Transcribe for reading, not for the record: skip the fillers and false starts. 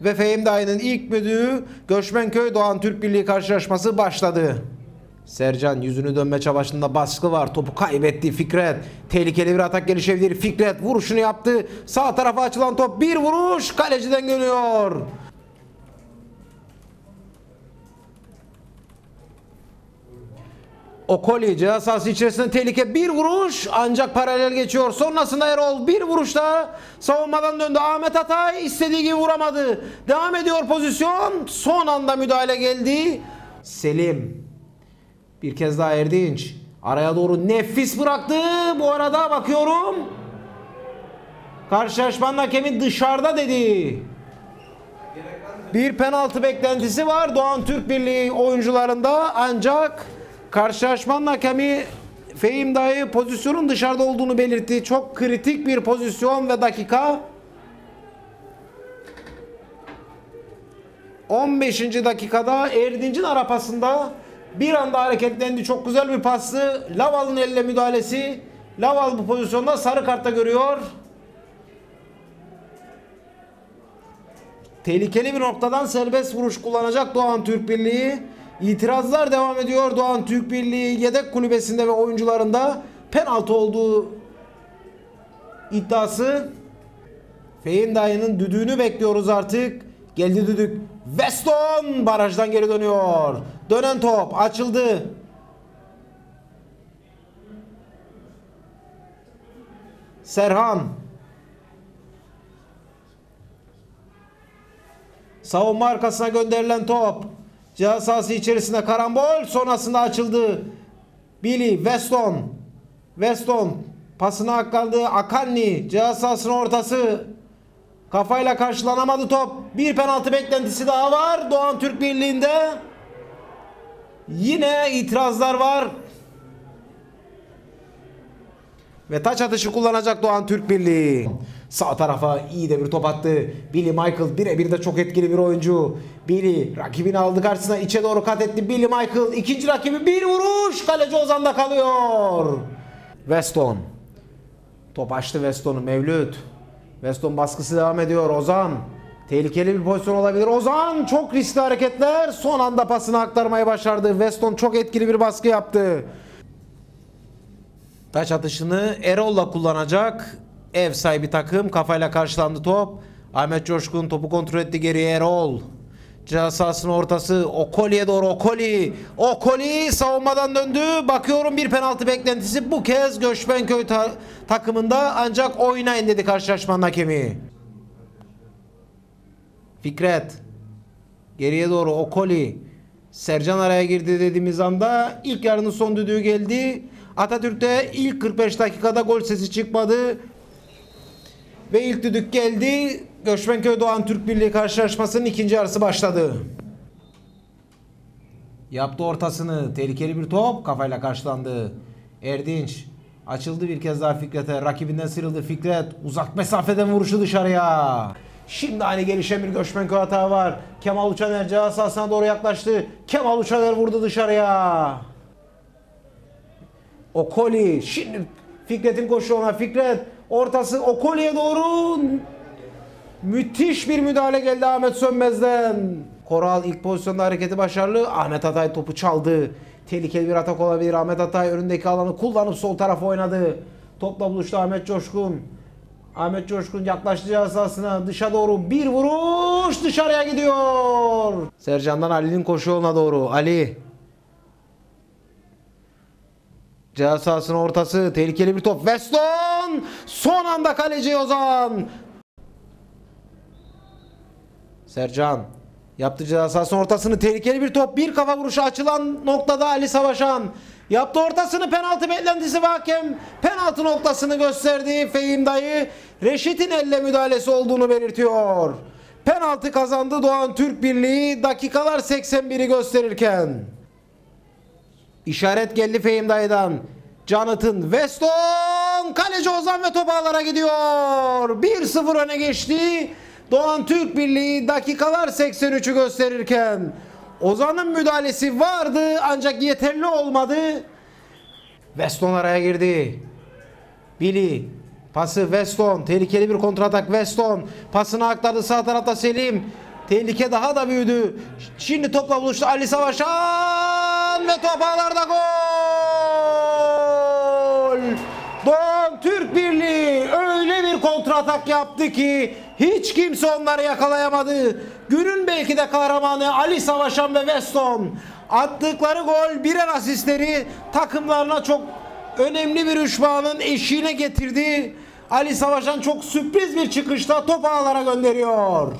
ve Fehim Dayı'nın ilk müdüğü Göçmenköy Doğan Türk Birliği karşılaşması başladı. Sercan yüzünü dönme çabasında baskı var. Topu kaybetti Fikret. Tehlikeli bir atak gelişebilir. Fikret vuruşunu yaptı. Sağ tarafa açılan top bir vuruş kaleciden geliyor. Okoli ceza sahası içerisinde tehlike, bir vuruş ancak paralel geçiyor. Sonrasında Erol bir vuruşta savunmadan döndü. Ahmet Atay istediği gibi vuramadı. Devam ediyor pozisyon. Son anda müdahale geldi. Selim. Bir kez daha Erdinç. Araya doğru nefis bıraktı. Bu arada bakıyorum. Karşılaşmanın hakemi dışarıda dedi. Bir penaltı beklentisi var Doğan Türk Birliği oyuncularında ancak karşılaşmanın hakemi Fehim Dayı pozisyonun dışarıda olduğunu belirtti. Çok kritik bir pozisyon ve dakika. 15. dakikada Erdinç'in ara pasında bir anda hareketlendi. Çok güzel bir pastı. Laval'ın elle müdahalesi. Laval bu pozisyonda sarı kartta görüyor. Tehlikeli bir noktadan serbest vuruş kullanacak Doğan Türk Birliği. İtirazlar devam ediyor Doğan Türk Birliği yedek kulübesinde ve oyuncularında penaltı olduğu iddiası. Fehim Dayı'nın düdüğünü bekliyoruz artık. Geldi düdük. Weston barajdan geri dönüyor. Dönen top açıldı. Serhan. Savunma arkasına gönderilen top. Ceza sahası içerisinde karambol, sonrasında açıldı. Billy Weston. Weston pasına aklandı. Akanni ceza sahasının ortası. Kafayla karşılanamadı top. Bir penaltı beklentisi daha var Doğan Türk Birliği'nde. Yine itirazlar var. Ve taç atışı kullanacak Doğan Türk Birliği. Sağ tarafa iyi de bir top attı. Billy Michael birebir de çok etkili bir oyuncu. Billy rakibini aldı karşısına, içe doğru kat etti Billy Michael. İkinci rakibi bir vuruş. Kaleci Ozan'da kalıyor. Weston. Top açtı Weston'u Mevlüt. Weston baskısı devam ediyor. Ozan. Tehlikeli bir pozisyon olabilir. Ozan çok riskli hareketler. Son anda pasını aktarmayı başardı. Weston çok etkili bir baskı yaptı. Taç atışını Erol'la kullanacak. Ev sahibi takım kafayla karşılandı top. Ahmet Coşkun topu kontrol etti, geriye Erol. Ceza sahasının ortası Okoli'ye doğru. Okoli. Okoli savunmadan döndü. Bakıyorum bir penaltı beklentisi. Bu kez Göçmenköy takımında ancak oynayın dedi karşılaşmanın hakemi. Fikret. Geriye doğru Okoli. Sercan araya girdi dediğimiz anda ilk yarının son düdüğü geldi. Atatürk'te ilk 45 dakikada gol sesi çıkmadı. Ve ilk düdük geldi. Göçmenköy Doğan Türk Birliği karşılaşmasının ikinci yarısı başladı. Yaptı ortasını. Tehlikeli bir top. Kafayla karşılandı. Erdinç. Açıldı bir kez daha Fikret'e. Rakibinden sıyrıldı Fikret. Uzak mesafeden vuruşu dışarıya. Şimdi hani gelişen bir Göçmenköy hata var. Kemal Uçaner ceza sahasına doğru yaklaştı. Kemal Uçaner vurdu dışarıya. Okoli. Şimdi Fikret'in koşuğuna Fikret. Ortası Okoli'ye doğru. Müthiş bir müdahale geldi Ahmet Sönmez'den. Koral ilk pozisyonda hareketi başarılı. Ahmet Atay topu çaldı. Tehlikeli bir atak olabilir. Ahmet Atay önündeki alanı kullanıp sol tarafa oynadı. Topla buluştu Ahmet Coşkun. Ahmet Coşkun yaklaştı ceza sahasına. Dışa doğru bir vuruş dışarıya gidiyor. Sercan'dan Ali'nin koşu yoluna doğru. Ali. Ceza sahasının ortası. Tehlikeli bir top. Weston. Son anda kaleci Ozan. Sercan. Yaptı ceza sahasının ortasını. Tehlikeli bir top. Bir kafa vuruşu açılan noktada Ali Savaşan. Yaptı ortasını. Penaltı beklentisi ve hakem penaltı noktasını gösterdi. Fehim Dayı Reşit'in elle müdahalesi olduğunu belirtiyor. Penaltı kazandı Doğan Türk Birliği dakikalar 81'i gösterirken. İşaret geldi Fehim Dayı'dan. Jonathan Weston. Kaleci Ozan ve top ağlara gidiyor. 1-0 öne geçti Doğan Türk Birliği dakikalar 83'ü gösterirken. Ozan'ın müdahalesi vardı ancak yeterli olmadı. Weston araya girdi. Billy. Pası Weston. Tehlikeli bir kontratak Weston. Pasını aktardı sağ tarafta Selim. Tehlike daha da büyüdü. Şimdi topla buluştu Ali Savaşan ve top ağlarda gol! Doğan Türk Birliği öyle bir kontratak yaptı ki hiç kimse onları yakalayamadı. Günün belki de kahramanı Ali Savaşan ve Weston. Attıkları gol, birer asistleri takımlarına çok önemli bir 3 puanın eşiğine getirdi. Ali Savaşan çok sürpriz bir çıkışta top ağlara gönderiyor.